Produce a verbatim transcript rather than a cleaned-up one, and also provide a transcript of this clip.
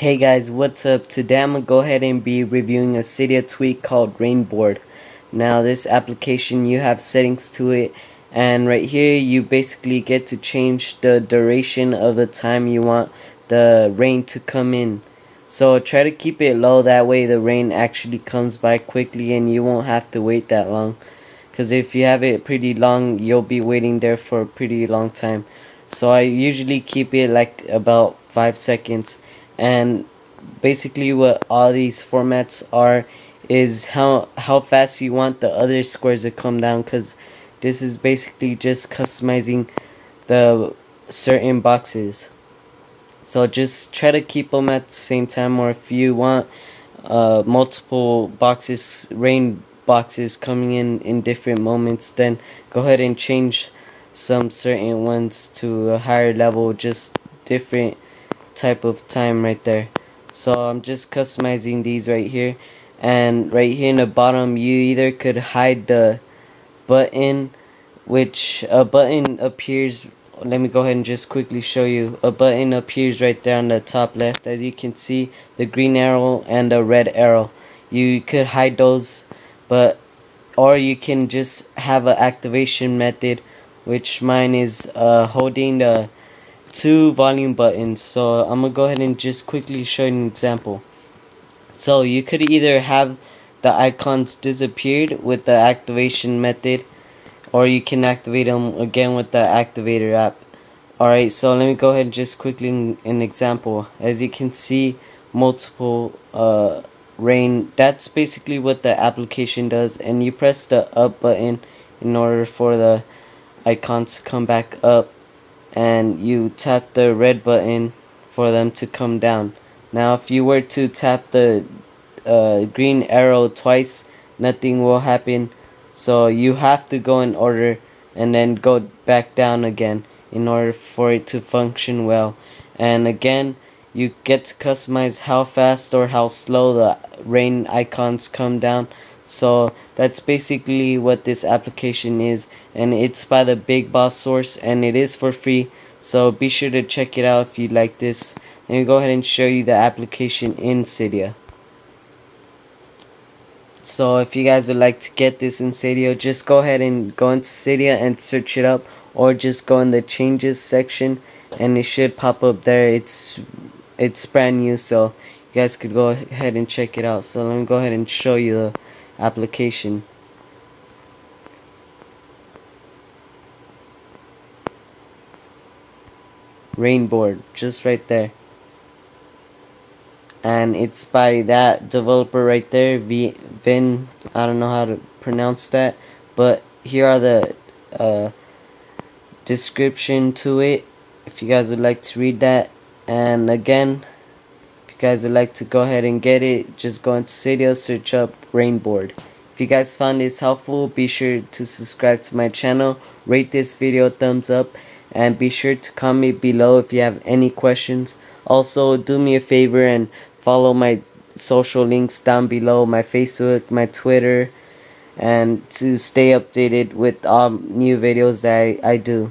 Hey guys, what's up? Today I'm gonna go ahead and be reviewing a Cydia tweak called Rainboard. Now this application, you have settings to it, and right here you basically get to change the duration of the time you want the rain to come in. So try to keep it low, that way the rain actually comes by quickly and you won't have to wait that long. Because if you have it pretty long, you'll be waiting there for a pretty long time. So I usually keep it like about five seconds. And basically what all these formats are is how how fast you want the other squares to come down, because this is basically just customizing the certain boxes. So just try to keep them at the same time, or if you want uh, multiple boxes, rain boxes coming in in different moments, then go ahead and change some certain ones to a higher level, just different type of time right there. So I'm just customizing these right here, and right here in the bottom you either could hide the button, which a button appears, let me go ahead and just quickly show you, a button appears right there on the top left, as you can see, the green arrow and the red arrow. You could hide those, but or you can just have an activation method, which mine is uh, holding the two volume buttons. So I'm gonna go ahead and just quickly show you an example. So you could either have the icons disappeared with the activation method, or you can activate them again with the activator app. Alright, so let me go ahead and just quickly in, an example. As you can see, multiple uh, rain, that's basically what the application does, and you press the up button in order for the icons to come back up, and you tap the red button for them to come down. Now if you were to tap the uh, green arrow twice, nothing will happen, so you have to go in order and then go back down again in order for it to function well. And again, you get to customize how fast or how slow the rain icons come down. So that's basically what this application is, and it's by the Big Boss source, and it is for free, so be sure to check it out if you like this. Let me go ahead and show you the application in Cydia. So if you guys would like to get this in Cydia, just go ahead and go into Cydia and search it up, or just go in the changes section and it should pop up there. It's it's brand new, so you guys could go ahead and check it out. So let me go ahead and show you the application. Rainboard, just right there, and it's by that developer right there, Vin, I don't know how to pronounce that, but here are the uh, description to it if you guys would like to read that. And again, if you guys would like to go ahead and get it, just go into Cydia, search up Rainboard. If you guys found this helpful, be sure to subscribe to my channel, rate this video a thumbs up, and be sure to comment below if you have any questions. Also, do me a favor and follow my social links down below, my Facebook, my Twitter, and to stay updated with all um, new videos that I, I do.